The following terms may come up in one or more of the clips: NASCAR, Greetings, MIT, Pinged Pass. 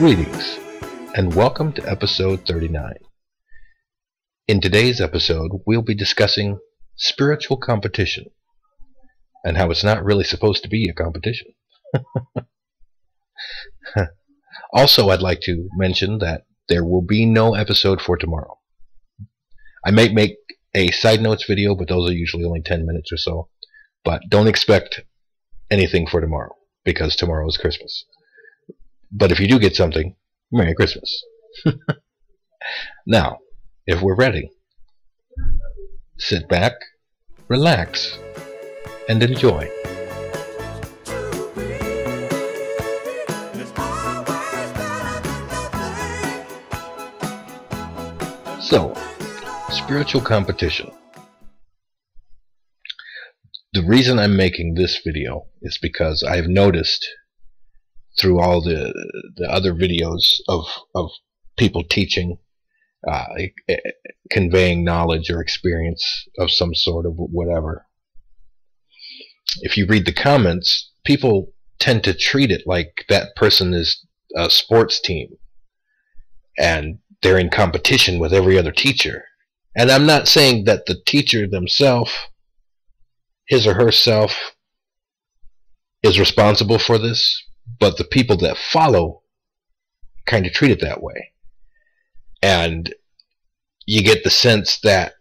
Greetings, and welcome to episode 39. In today's episode, we'll be discussing spiritual competition, and how it's not really supposed to be a competition. Also, I'd like to mention that there will be no episode for tomorrow. I may make a side notes video, but those are usually only 10 minutes or so. But don't expect anything for tomorrow, because tomorrow is Christmas. But if you do get something, Merry Christmas. Now, if we're ready, sit back, relax, and enjoy. So, spiritual competition. The reason I'm making this video is because I've noticed through all the other videos of people teaching, conveying knowledge or experience of some sort of whatever. If you read the comments, people tend to treat it like that person is a sports team and they're in competition with every other teacher. And I'm not saying that the teacher themselves, his or herself, is responsible for this, but the people that follow kind of treat it that way. And you get the sense that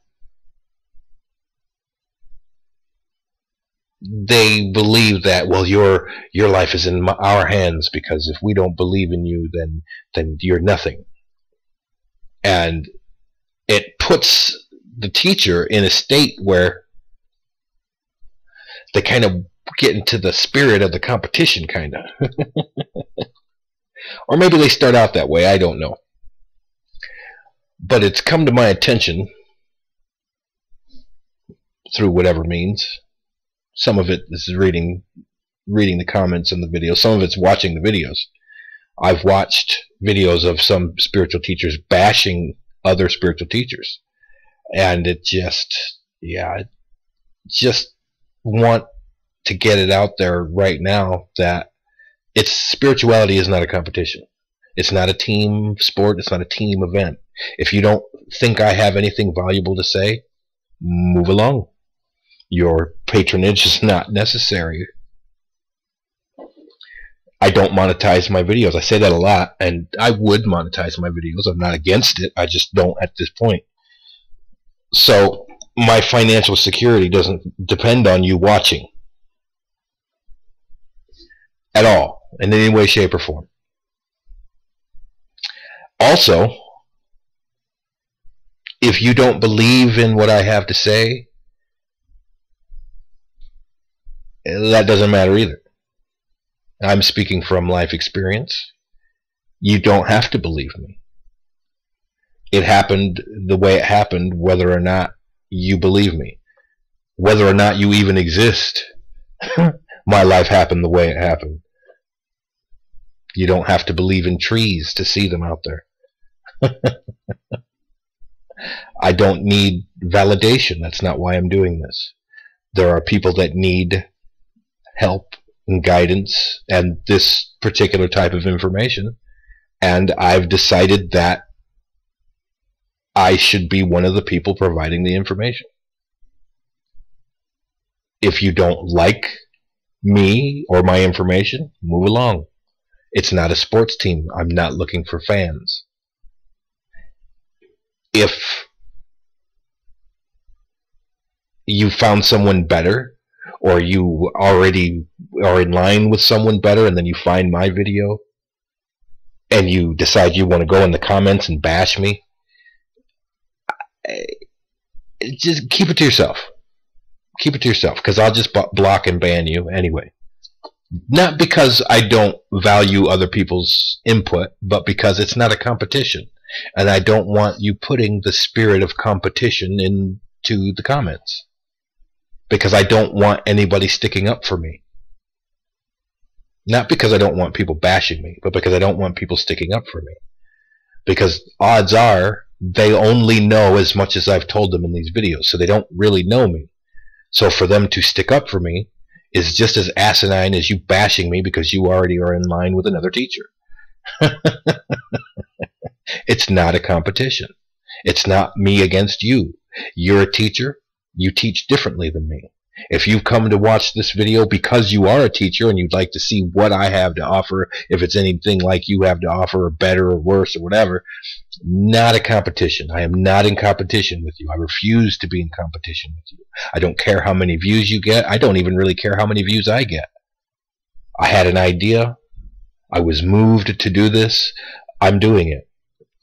they believe that, well, your life is in our hands, because if we don't believe in you, then you're nothing. And it puts the teacher in a state where they kind of get into the spirit of the competition, kind of. Or maybe they start out that way, I don't know. But it's come to my attention, through whatever means. Some of it is reading the comments in the video. Some of it's watching the videos. I've watched videos of some spiritual teachers bashing other spiritual teachers. And it just, yeah, just want to get it out there right now that it's spirituality is not a competition. It's not a team sport. It's not a team event. If you don't think I have anything valuable to say, move along. Your patronage is not necessary. I don't monetize my videos. I say that a lot, and I would monetize my videos. I'm not against it. I just don't at this point. So my financial security doesn't depend on you watching at all, in any way, shape, or form. Also, if you don't believe in what I have to say, that doesn't matter either. I'm speaking from life experience. You don't have to believe me. It happened the way it happened, whether or not you believe me. Whether or not you even exist, my life happened the way it happened. You don't have to believe in trees to see them out there. I don't need validation. That's not why I'm doing this. There are people that need help and guidance and this particular type of information, and I've decided that I should be one of the people providing the information. If you don't like me or my information, move along. It's not a sports team. I'm not looking for fans. If you found someone better, or you already are in line with someone better, and then you find my video and you decide you want to go in the comments and bash me, just keep it to yourself. Keep it to yourself, because I'll just block and ban you anyway. Not because I don't value other people's input, but because it's not a competition. And I don't want you putting the spirit of competition into the comments, because I don't want anybody sticking up for me. Not because I don't want people bashing me, but because I don't want people sticking up for me. Because odds are they only know as much as I've told them in these videos, so they don't really know me. So for them to stick up for me is just as asinine as you bashing me because you already are in line with another teacher. It's not a competition. It's not me against you. You're a teacher. You teach differently than me. If you've come to watch this video because you are a teacher and you'd like to see what I have to offer, if it's anything like you have to offer, or better or worse or whatever, not a competition. I am not in competition with you. I refuse to be in competition with you. I don't care how many views you get. I don't even really care how many views I get. I had an idea. I was moved to do this. I'm doing it.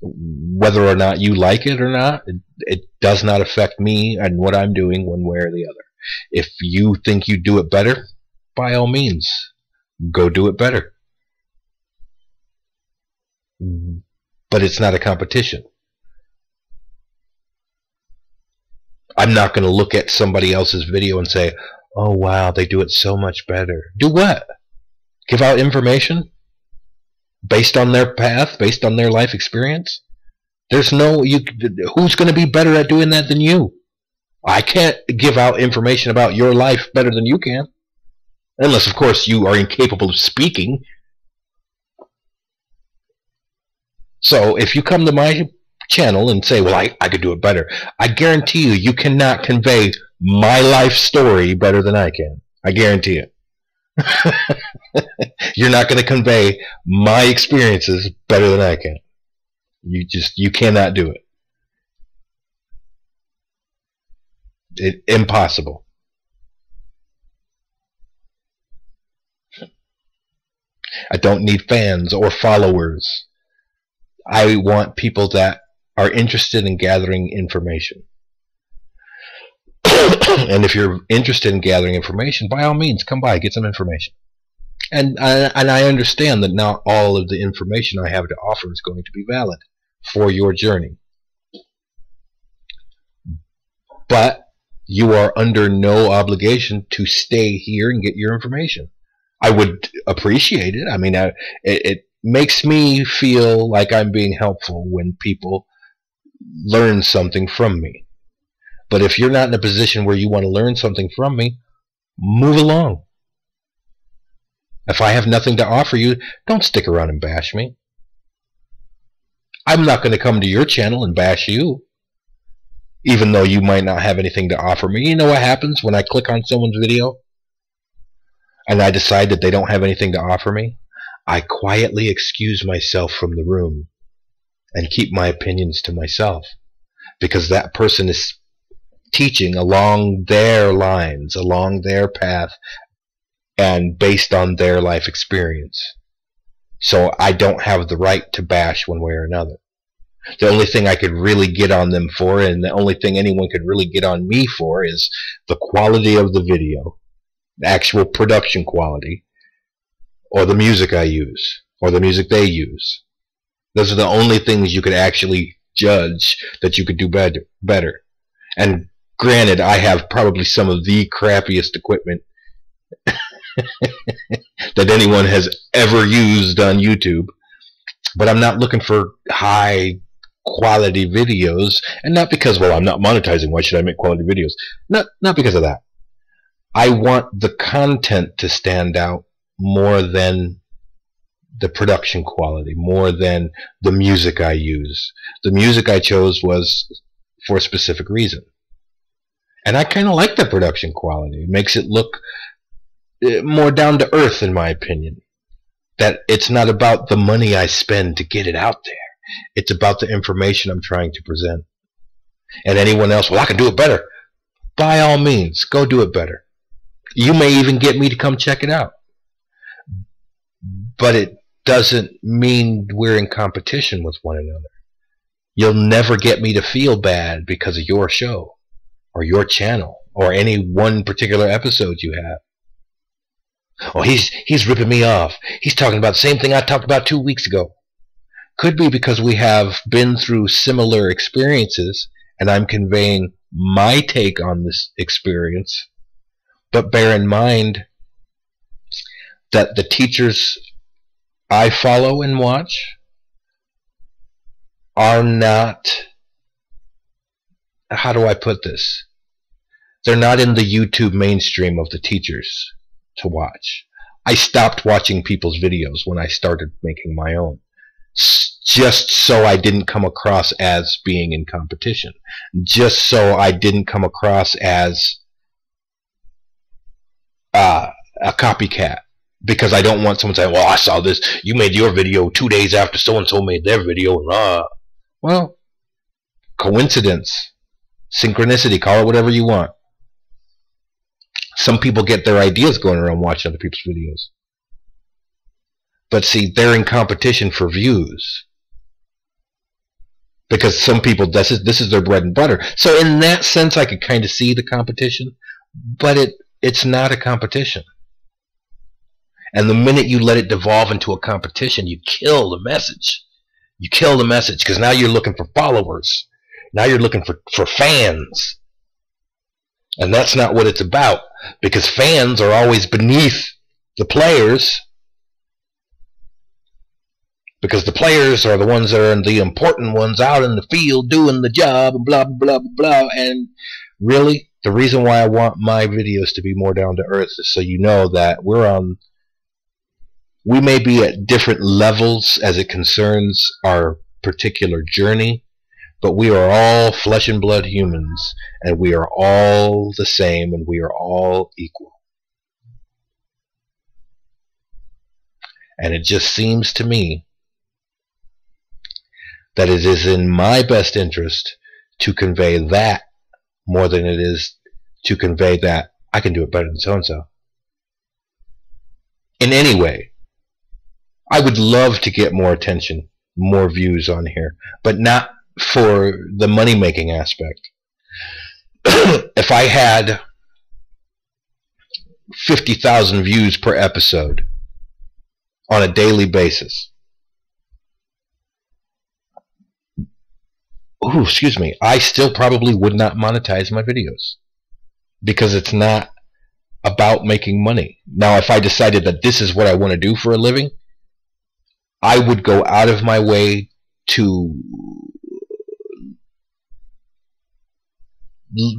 Whether or not you like it or not, it does not affect me and what I'm doing one way or the other. If you think you do it better, by all means, go do it better. But it's not a competition. I'm not going to look at somebody else's video and say, oh wow, they do it so much better. Do what? Give out information? Based on their path, based on their life experience? There's no, who's going to be better at doing that than you? I can't give out information about your life better than you can. Unless, of course, you are incapable of speaking. So if you come to my channel and say, well, I could do it better, I guarantee you, you cannot convey my life story better than I can. I guarantee it. You're not going to convey my experiences better than I can. You cannot do it. It's impossible. I don't need fans or followers. I want people that are interested in gathering information. And if you're interested in gathering information, by all means, come by, get some information. And I understand that not all of the information I have to offer is going to be valid for your journey. But you are under no obligation to stay here and get your information. I would appreciate it. I mean, it makes me feel like I'm being helpful when people learn something from me. But if you're not in a position where you want to learn something from me, move along. If I have nothing to offer you, don't stick around and bash me. I'm not going to come to your channel and bash you, even though you might not have anything to offer me. You know what happens when I click on someone's video and I decide that they don't have anything to offer me? I quietly excuse myself from the room and keep my opinions to myself, because that person is teaching along their lines, along their path, and based on their life experience. So I don't have the right to bash one way or another. The only thing I could really get on them for, and the only thing anyone could really get on me for, is the quality of the video, the actual production quality, or the music I use, or the music they use. Those are the only things you could actually judge that you could do better. And granted, I have probably some of the crappiest equipment that anyone has ever used on YouTube, but I'm not looking for high quality videos, and not because, well, I'm not monetizing, why should I make quality videos? Not because of that. I want the content to stand out more than the production quality, more than the music I use. The music I chose was for a specific reason, and I kinda like the production quality. It makes it look more down to earth, in my opinion. That it's not about the money I spend to get it out there. It's about the information I'm trying to present. And anyone else, well, I can do it better. By all means, go do it better. You may even get me to come check it out. But it doesn't mean we're in competition with one another. You'll never get me to feel bad because of your show or your channel or any one particular episode you have. Oh, he's ripping me off. He's talking about the same thing I talked about 2 weeks ago. Could be because we have been through similar experiences, and I'm conveying my take on this experience. But bear in mind that the teachers I follow and watch are not, how do I put this? They're not in the YouTube mainstream of the teachers to watch. I stopped watching people's videos when I started making my own. just so I didn't come across as being in competition, just so I didn't come across as a copycat, because I don't want someone to say, well, I saw this, you made your video 2 days after so-and-so made their video, and well, coincidence, synchronicity, call it whatever you want. Some people get their ideas going around watching other people's videos. But see, they're in competition for views, because some people, this is their bread and butter. So in that sense, I could kind of see the competition, but it's not a competition. And the minute you let it devolve into a competition, you kill the message. You kill the message, because now you're looking for followers. Now you're looking for fans. And that's not what it's about, because fans are always beneath the players, because the players are the ones that are the important ones out in the field doing the job and blah, blah, blah, blah. And really, the reason why I want my videos to be more down to earth is so you know that we're on, we may be at different levels as it concerns our particular journey, but we are all flesh and blood humans, and we are all the same, and we are all equal. And it just seems to me that it is in my best interest to convey that more than it is to convey that I can do it better than so-and-so. In any way, I would love to get more attention, more views on here, but not for the money-making aspect. If I had 50,000 views per episode on a daily basis, ooh, excuse me, I still probably would not monetize my videos, because it's not about making money. Now, if I decided that this is what I want to do for a living, I would go out of my way to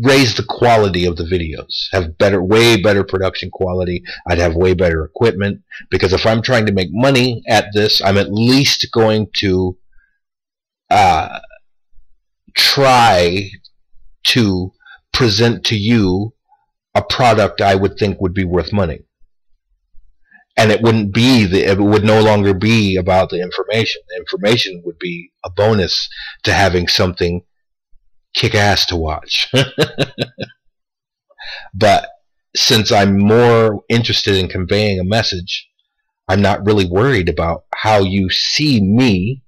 raise the quality of the videos, have better, way better production quality. I'd have way better equipment, because if I'm trying to make money at this, I'm at least going to try to present to you a product I would think would be worth money, and it wouldn't be it would no longer be about the information. The information would be a bonus to having something kick ass to watch. But since I'm more interested in conveying a message, I'm not really worried about how you see me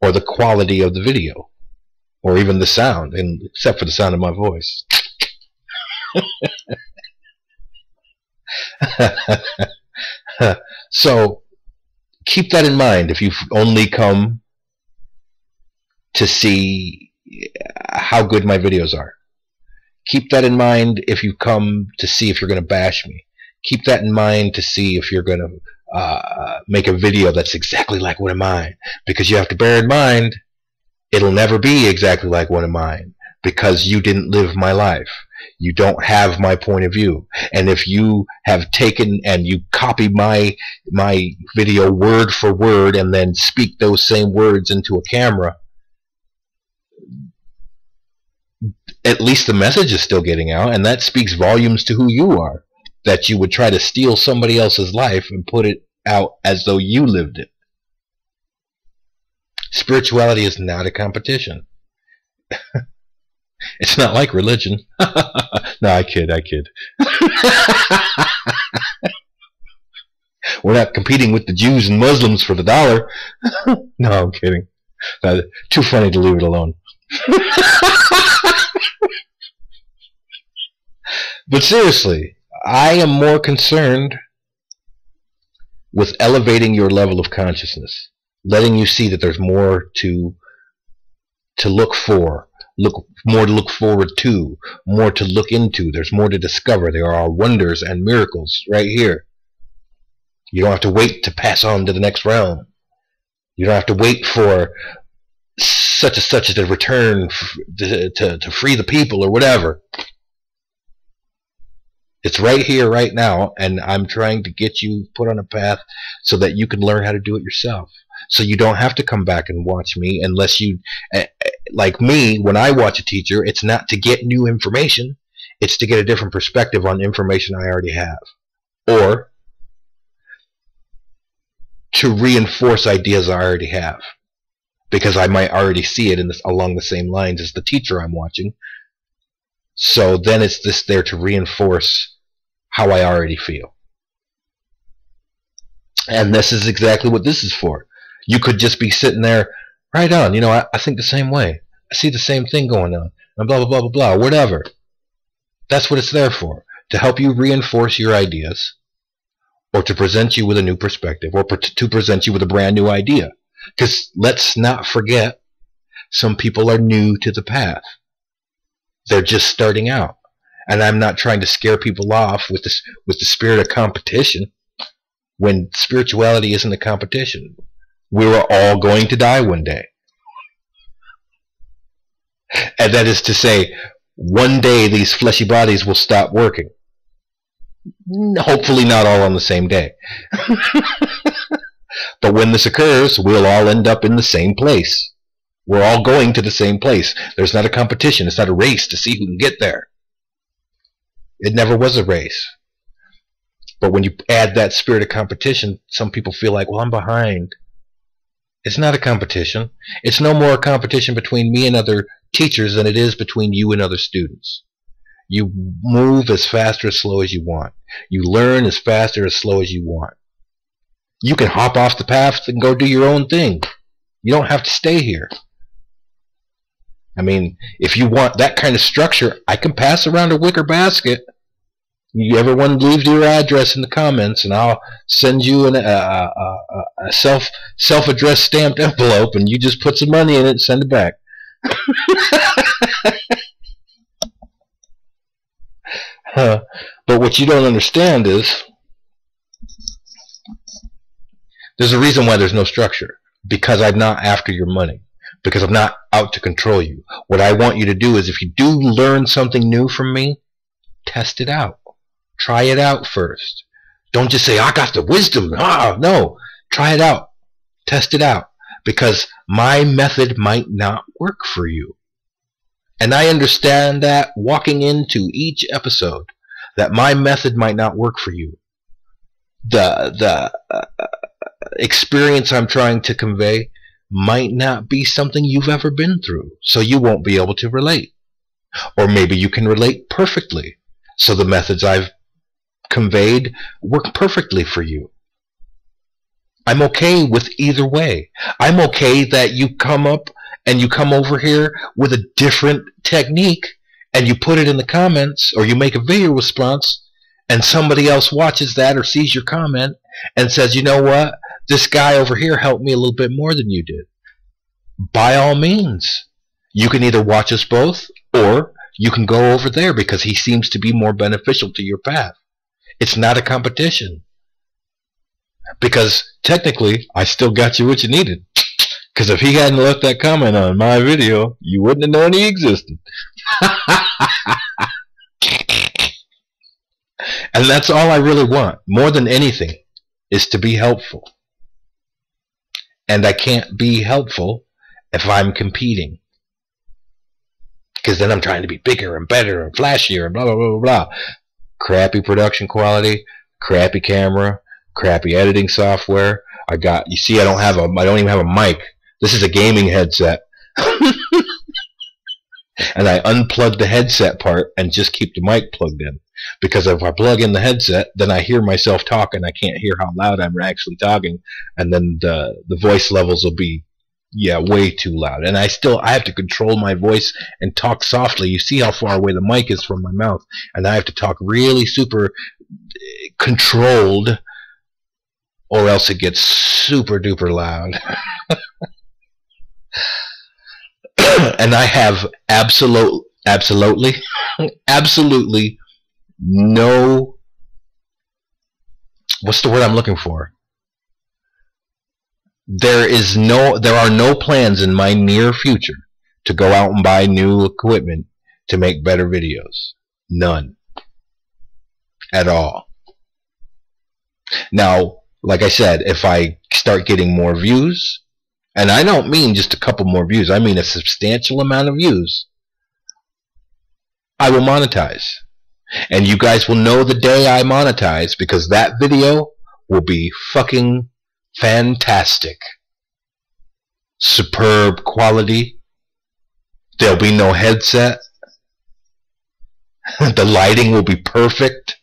or the quality of the video or even the sound, and except for the sound of my voice. So keep that in mind if you've only come to see how good my videos are. Keep that in mind if you come to see if you're going to bash me. Keep that in mind to see if you're going to make a video that's exactly like one of mine, because you have to bear in mind it'll never be exactly like one of mine, because you didn't live my life. You don't have my point of view. And if you have taken and you copy my video word for word and then speak those same words into a camera, at least the message is still getting out, and that speaks volumes to who you are, that you would try to steal somebody else's life and put it out as though you lived it. Spirituality is not a competition. It's not like religion. No, I kid. We're not competing with the Jews and Muslims for the dollar. No, I'm kidding. Too funny to leave it alone. But seriously, I am more concerned with elevating your level of consciousness, letting you see that there's more to look for, more to look forward to, more to look into. There's more to discover. There are wonders and miracles right here. You don't have to wait to pass on to the next realm. You don't have to wait for such and such to return to free the people or whatever. It's right here, right now, and I'm trying to get you put on a path so that you can learn how to do it yourself. So you don't have to come back and watch me unless you, like me, when I watch a teacher, it's not to get new information. It's to get a different perspective on information I already have, or to reinforce ideas I already have, because I might already see it in this, along the same lines as the teacher I'm watching. So then it's this there to reinforce how I already feel. And this is exactly what this is for. You could just be sitting there, right on, you know, I think the same way. I see the same thing going on, and blah, blah, blah, blah, blah, whatever. That's what it's there for, to help you reinforce your ideas, or to present you with a new perspective, or to present you with a brand new idea. Because let's not forget, some people are new to the path. They're just starting out. And I'm not trying to scare people off with this, with the spirit of competition, when spirituality isn't a competition. We're all going to die one day. And that is to say, one day these fleshy bodies will stop working. Hopefully not all on the same day. But when this occurs, we'll all end up in the same place. We're all going to the same place. There's not a competition. It's not a race to see who can get there. It never was a race. But when you add that spirit of competition, some people feel like, well, I'm behind. It's not a competition. It's no more a competition between me and other teachers than it is between you and other students. You move as fast or as slow as you want. You learn as fast or as slow as you want. You can hop off the path and go do your own thing. You don't have to stay here. I mean, if you want that kind of structure, I can pass around a wicker basket. You everyone leave your address in the comments, and I'll send you a self-addressed stamped envelope, and you just put some money in it and send it back. But what you don't understand is there's a reason why there's no structure. Because I'm not after your money. Because I'm not out to control you. What I want you to do is, if you do learn something new from me, test it out. Try it out first. Don't just say, I got the wisdom. Ah, no. Try it out. Test it out. Because my method might not work for you. And I understand that walking into each episode, that my method might not work for you. The experience I'm trying to convey might not be something you've ever been through, so you won't be able to relate. Or maybe you can relate perfectly, so the methods I've conveyed work perfectly for you. I'm okay with either way. I'm okay that you come up and you come over here with a different technique and you put it in the comments, or you make a video response, and somebody else watches that or sees your comment and says, you know what, this guy over here helped me a little bit more than you did. By all means, you can either watch us both, or you can go over there because he seems to be more beneficial to your path. It's not a competition. Because technically, I still got you what you needed. Because if he hadn't left that comment on my video, you wouldn't have known he existed. And that's all I really want, more than anything, is to be helpful. And I can't be helpful if I'm competing. Because then I'm trying to be bigger and better and flashier and blah, blah, blah, blah, blah. Crappy production quality, crappy camera, crappy editing software. I got, you see, I don't even have a mic. This is a gaming headset. And I unplug the headset part and just keep the mic plugged in. Because if I plug in the headset, then I hear myself talking. I can't hear how loud I'm actually talking, and then the voice levels will be, yeah, way too loud. And I have to control my voice and talk softly. You see how far away the mic is from my mouth, and I have to talk really super controlled, or else it gets super duper loud. And I have absolutely no, what's the word I'm looking for? There are no plans in my near future to go out and buy new equipment to make better videos. None. at all. Now, like I said, if I start getting more views, and I don't mean just a couple more views, I mean a substantial amount of views, I will monetize. And you guys will know the day I monetize, because that video will be fucking fantastic. Superb quality. There'll be no headset. The lighting will be perfect.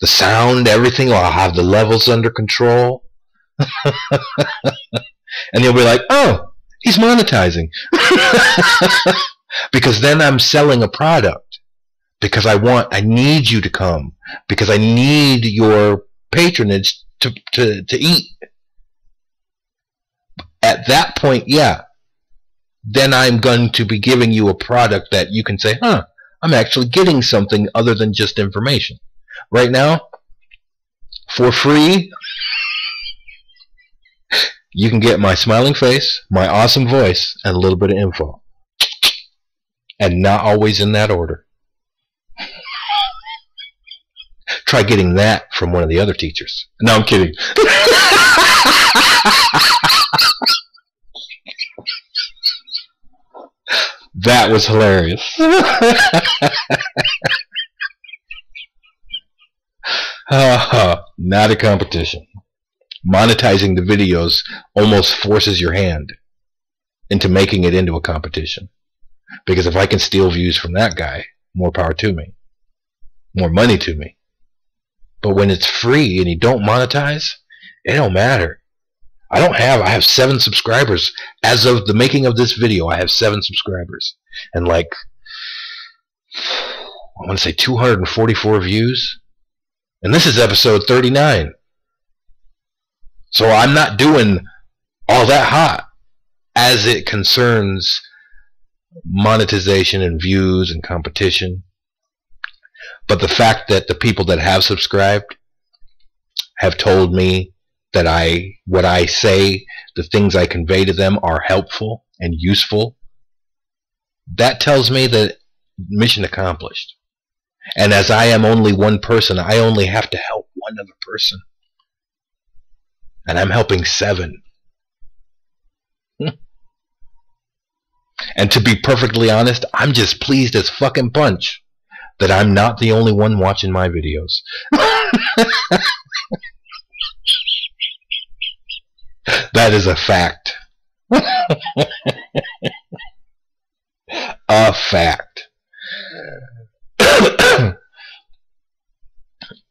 The sound, everything. I'll have the levels under control. And you'll be like, oh, he's monetizing. Because then I'm selling a product. Because I need you to come. Because I need your patronage to eat. At that point, yeah. Then I'm going to be giving you a product that you can say, huh, I'm actually getting something other than just information. Right now, for free, you can get my smiling face, my awesome voice, and a little bit of info. And not always in that order. Try getting that from one of the other teachers. No, I'm kidding. That was hilarious. Not a competition. Monetizing the videos almost forces your hand into making it into a competition. Because if I can steal views from that guy, more power to me. More money to me. But when it's free and you don't monetize, it don't matter. I have 7 subscribers. As of the making of this video, I have 7 subscribers. And like, I want to say 244 views. And this is episode 39. So I'm not doing all that hot as it concerns monetization and views and competition. But the fact that the people that have subscribed have told me that what I say, the things I convey to them are helpful and useful, that tells me that mission accomplished. And as I am only one person, I only have to help one other person. And I'm helping 7. And to be perfectly honest, I'm just pleased as fucking punch that I'm not the only one watching my videos. That is a fact. A fact.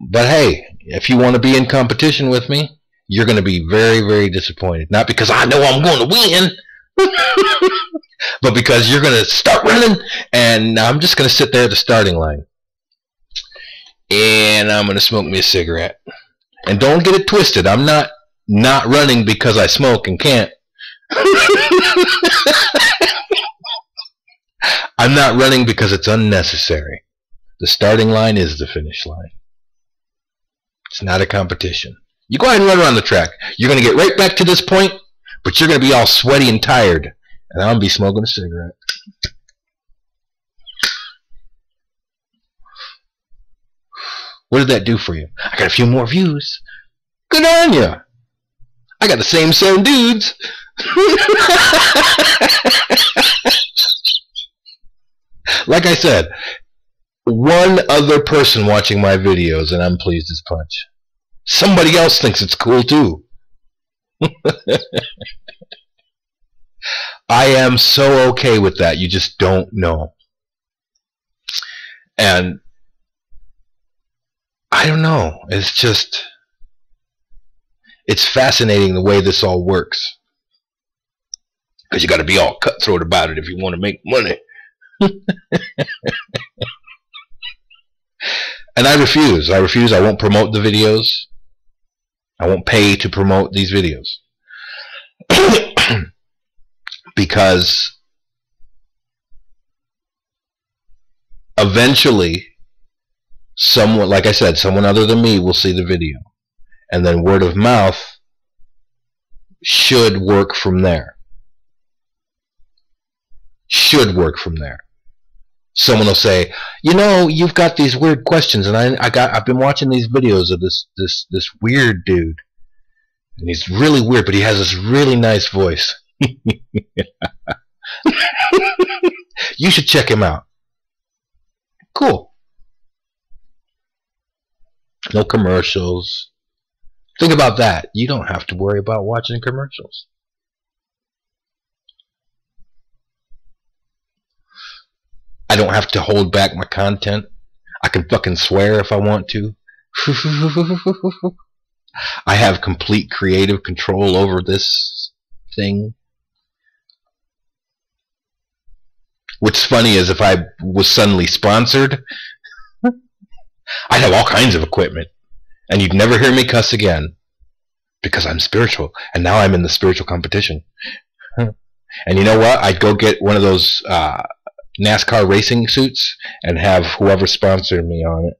But hey, if you want to be in competition with me, you're going to be very, very disappointed. Not because I know I'm going to win, but because you're going to start running, and I'm just going to sit there at the starting line. And I'm going to smoke me a cigarette. And don't get it twisted. I'm not running because I smoke and can't. I'm not running because it's unnecessary. The starting line is the finish line. It's not a competition. You go ahead and run around the track. You're going to get right back to this point, but you're going to be all sweaty and tired, and I'll be smoking a cigarette. What did that do for you? I got a few more views. Good on you. I got the same 7 dudes. Like I said, one other person watching my videos, and I'm pleased as punch. Somebody else thinks it's cool too. I am so okay with that. You just don't know. And I don't know. It's just... it's fascinating the way this all works. Because you got to be all cutthroat about it if you want to make money. And I refuse. I refuse. I won't promote the videos. I won't pay to promote these videos. Because eventually someone, like I said, someone other than me will see the video. And then word of mouth should work from there. someone will say, you know, you've got these weird questions, and I've been watching these videos of this weird dude, and he's really weird, but he has this really nice voice. You should check him out. Cool. No commercials. Think about that. You don't have to worry about watching commercials. I don't have to hold back my content. I can fucking swear if I want to. I have complete creative control over this thing. What's funny is if I was suddenly sponsored, I'd have all kinds of equipment. And you'd never hear me cuss again. Because I'm spiritual. And now I'm in the spiritual competition. And you know what? I'd go get one of those NASCAR racing suits and have whoever sponsored me on it.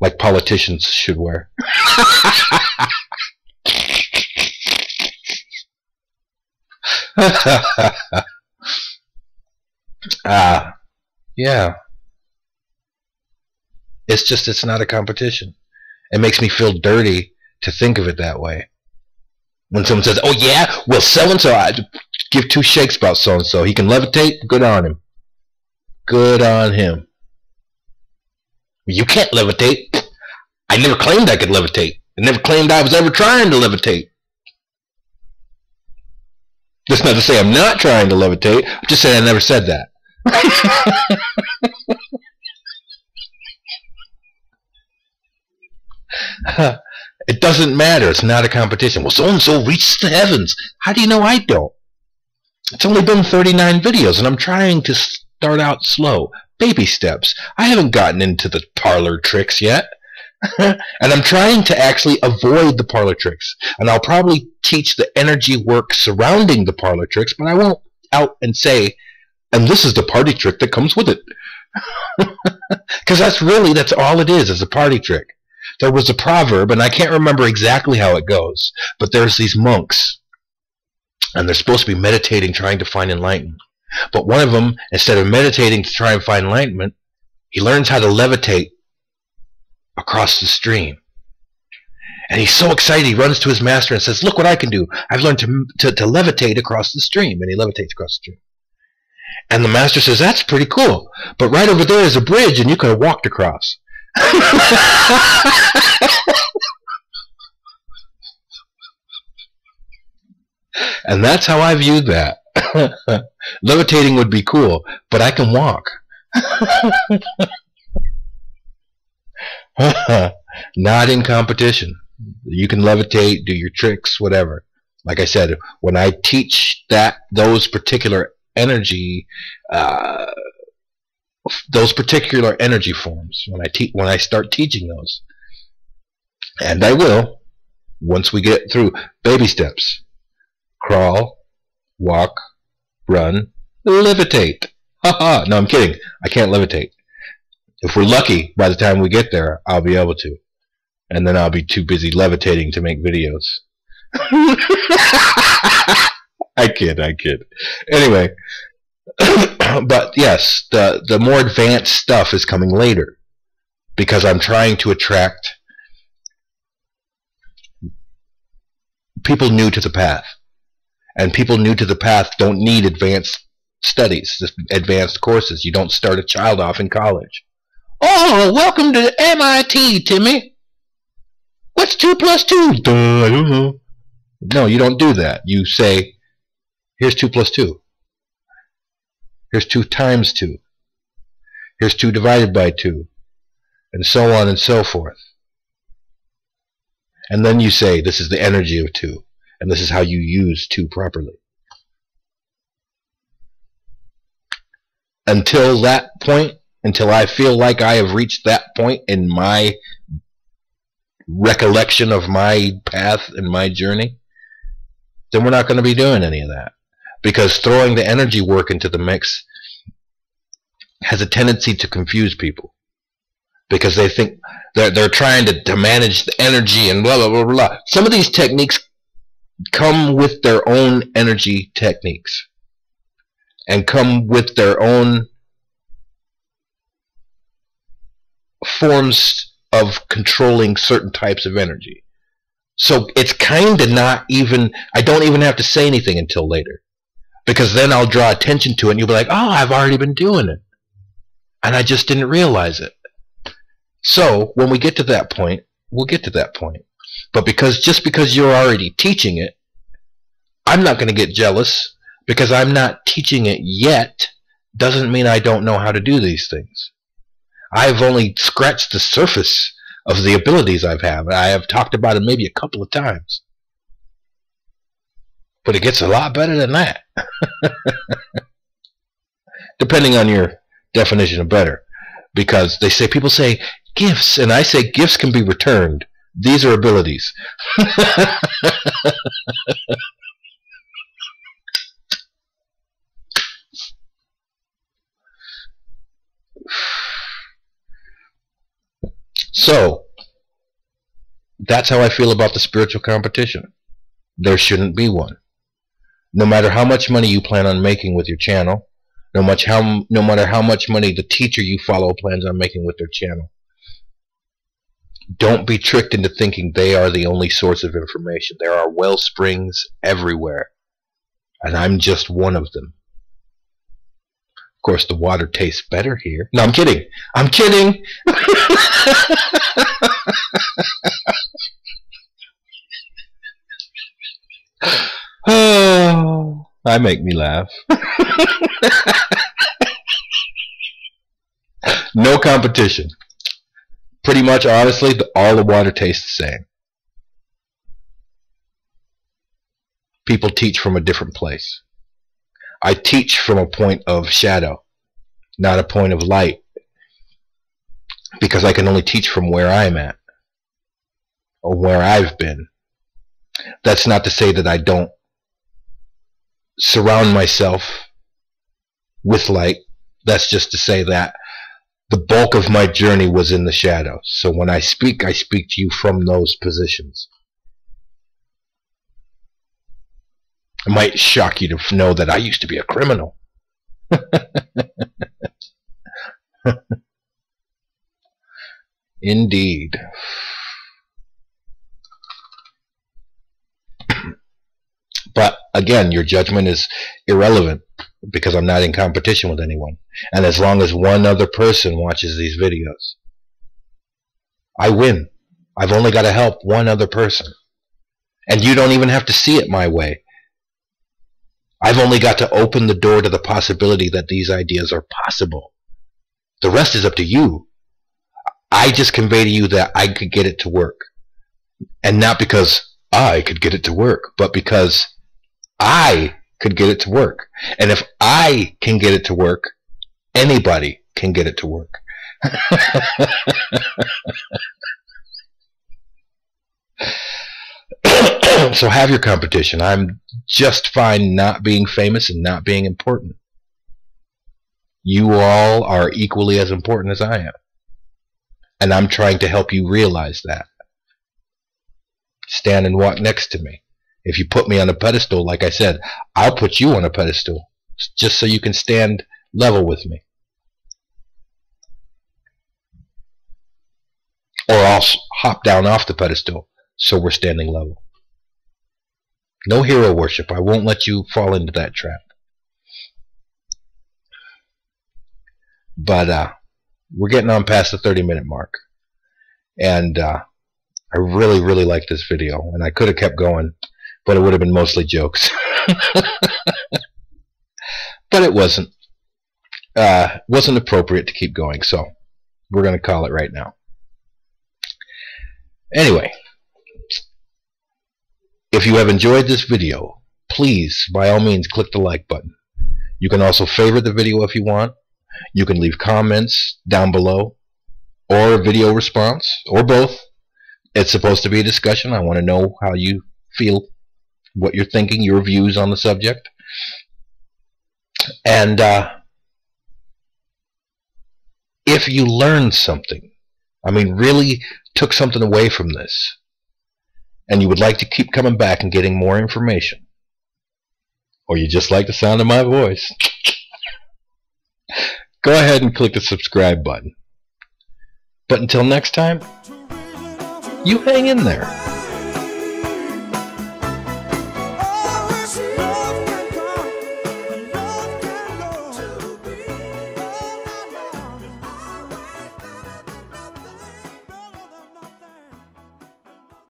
Like politicians should wear. Yeah. It's just, it's not a competition. It makes me feel dirty to think of it that way. When someone says, oh yeah, well so-and-so, I give two shakes about so-and-so. He can levitate, good on him. Good on him. You can't levitate. I never claimed I could levitate. I never claimed I was ever trying to levitate. That's not to say I'm not trying to levitate. I'm just saying I never said that. It doesn't matter. It's not a competition. Well, so-and-so reaches the heavens. How do you know I don't? It's only been 39 videos, and I'm trying to start out slow. Baby steps. I haven't gotten into the parlor tricks yet. And I'm trying to actually avoid the parlor tricks. And I'll probably teach the energy work surrounding the parlor tricks, but I won't out and say, and this is the party trick that comes with it. Because that's all it is a party trick. There was a proverb, and I can't remember exactly how it goes, but there's these monks, and they're supposed to be meditating, trying to find enlightenment. But one of them, instead of meditating to try and find enlightenment, he learns how to levitate across the stream. And he's so excited, he runs to his master and says, look what I can do. I've learned to levitate across the stream. And he levitates across the stream. And the master says, that's pretty cool, but right over there is a bridge, and you could have walked across. And that's how I viewed that. Levitating would be cool, but I can walk. Not in competition. You can levitate, do your tricks, whatever. Like I said, when I teach those particular energy forms, when I start teaching those, and I will, once we get through baby steps: crawl, walk, run, levitate. Ha-ha. No, I'm kidding. I can't levitate. If we're lucky, by the time we get there, I'll be able to, and then I'll be too busy levitating to make videos. I kid. Anyway. But yes, the more advanced stuff is coming later, because I'm trying to attract people new to the path, and people new to the path don't need advanced studies, advanced courses. You don't start a child off in college. Oh, welcome to MIT, Timmy. What's 2 plus 2? Duh, I don't know. No, you don't do that. You say, here's 2 plus 2. Here's 2 times 2. Here's 2 divided by 2. And so on and so forth. And then you say, this is the energy of 2. And this is how you use 2 properly. Until that point, until I feel like I have reached that point in my recollection of my path and my journey, then we're not going to be doing any of that. Because throwing the energy work into the mix has a tendency to confuse people, because they think they're trying to manage the energy and blah, blah, blah, blah. Some of these techniques come with their own energy techniques and come with their own forms of controlling certain types of energy. So it's kind of not even, I don't even have to say anything until later, because then I'll draw attention to it and you'll be like, oh, I've already been doing it and I just didn't realize it. So when we get to that point, we'll get to that point. But because just because you're already teaching it, I'm not going to get jealous, because I'm not teaching it yet doesn't mean I don't know how to do these things. I've only scratched the surface of the abilities I've had. I have talked about it maybe a couple of times. But it gets a lot better than that. Depending on your definition of better. Because they say, people say gifts, and I say gifts can be returned. These are abilities. So that's how I feel about the spiritual competition. There shouldn't be one. No matter how much money you plan on making with your channel, no matter how much money the teacher you follow plans on making with their channel, don't be tricked into thinking they are the only source of information. There are well springs everywhere, and I'm just one of them. Of course, the water tastes better here. No, I'm kidding. I'm kidding. Oh, I make me laugh. No competition. Pretty much, honestly, all the water tastes the same. People teach from a different place. I teach from a point of shadow, not a point of light, because I can only teach from where I'm at or where I've been. That's not to say that I don't surround myself with light. That's just to say that the bulk of my journey was in the shadow. So when I speak to you from those positions. It might shock you to know that I used to be a criminal. Indeed. But again, your judgment is irrelevant, because I'm not in competition with anyone. And as long as one other person watches these videos, I win. I've only got to help one other person. And you don't even have to see it my way. I've only got to open the door to the possibility that these ideas are possible. The rest is up to you. I just convey to you that I could get it to work. And not because I could get it to work, but because I could get it to work. And if I can get it to work, anybody can get it to work. So have your competition. I'm just fine not being famous and not being important. You all are equally as important as I am. And I'm trying to help you realize that. Stand and walk next to me. If you put me on a pedestal, like I said, I'll put you on a pedestal just so you can stand level with me. Or I'll hop down off the pedestal so we're standing level. No hero worship. I won't let you fall into that trap. But we're getting on past the 30-minute mark. And I really, really like this video. And I could have kept going, but it would have been mostly jokes. But it wasn't appropriate to keep going, so we're going to call it right now. Anyway, if you have enjoyed this video, please, by all means, click the like button. You can also favorite the video if you want. You can leave comments down below, or a video response, or both. It's supposed to be a discussion. I want to know how you feel, what you're thinking, your views on the subject. And if you learned something, I mean really took something away from this, and you would like to keep coming back and getting more information, or you just like the sound of my voice, go ahead and click the subscribe button. But until next time, you hang in there.